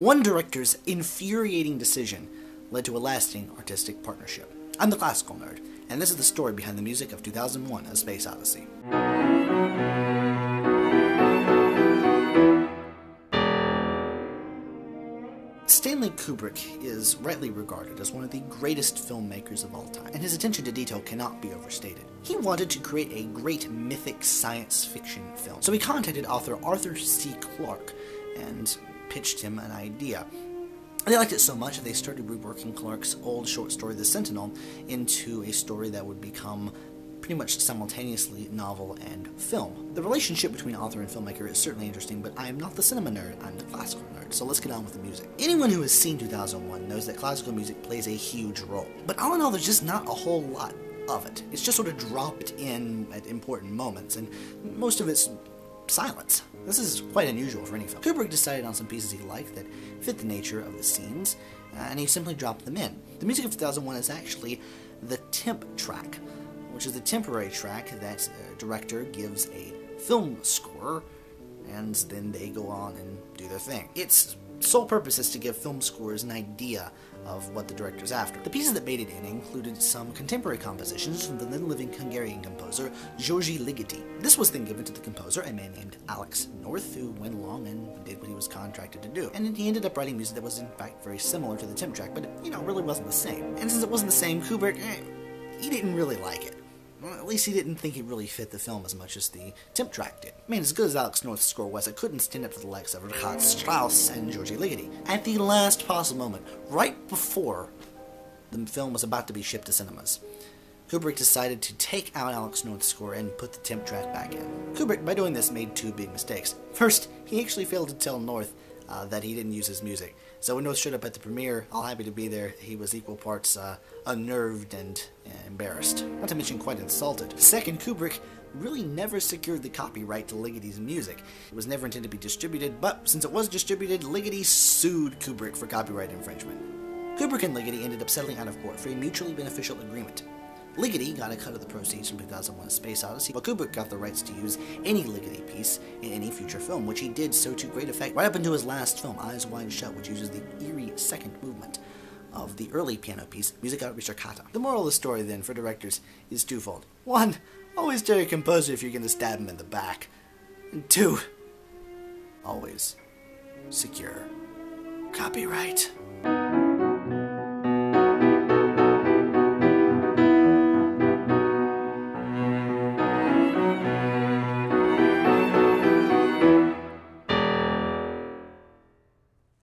One director's infuriating decision led to a lasting artistic partnership. I'm the Classical Nerd, and this is the story behind the music of 2001: A Space Odyssey. Stanley Kubrick is rightly regarded as one of the greatest filmmakers of all time, and his attention to detail cannot be overstated. He wanted to create a great mythic science fiction film, so he contacted author Arthur C. Clarke and pitched him an idea. They liked it so much that they started reworking Clarke's old short story, The Sentinel, into a story that would become pretty much simultaneously novel and film. The relationship between author and filmmaker is certainly interesting, but I am not the cinema nerd, I'm the classical nerd, so let's get on with the music. Anyone who has seen 2001 knows that classical music plays a huge role, but all in all there's just not a whole lot of it. It's just sort of dropped in at important moments, and most of it's silence. This is quite unusual for any film. Kubrick decided on some pieces he liked that fit the nature of the scenes, and he simply dropped them in. The music of 2001 is actually the temp track, which is the temporary track that a director gives a film score, and then they go on and do their thing. Its sole purpose is to give film scores an idea of what the director's after. The pieces that made it in included some contemporary compositions from the then-living Hungarian composer György Ligeti. This was then given to the composer, a man named Alex North, who went along and did what he was contracted to do. And he ended up writing music that was in fact very similar to the temp track, but it, you know, really wasn't the same. And since it wasn't the same, Kubrick, he didn't really like it. Well, at least he didn't think it really fit the film as much as the temp track did. I mean, as good as Alex North's score was, it couldn't stand up to the likes of Richard Strauss and György Ligeti. At the last possible moment, right before the film was about to be shipped to cinemas, Kubrick decided to take out Alex North's score and put the temp track back in. Kubrick, by doing this, made two big mistakes. First, he actually failed to tell North that he didn't use his music. So when North showed up at the premiere, all happy to be there, he was equal parts unnerved and embarrassed, not to mention quite insulted. Second, Kubrick really never secured the copyright to Ligeti's music. It was never intended to be distributed, but since it was distributed, Ligeti sued Kubrick for copyright infringement. Kubrick and Ligeti ended up settling out of court for a mutually beneficial agreement. Ligeti got a cut of the proceeds from 2001: A Space Odyssey, while Kubrick got the rights to use any Ligeti piece in any future film, which he did so to great effect right up into his last film, Eyes Wide Shut, which uses the eerie second movement of the early piano piece, Musica Ricercata. The moral of the story, then, for directors is twofold. One, always dare a composer if you're going to stab him in the back. And two, always secure copyright.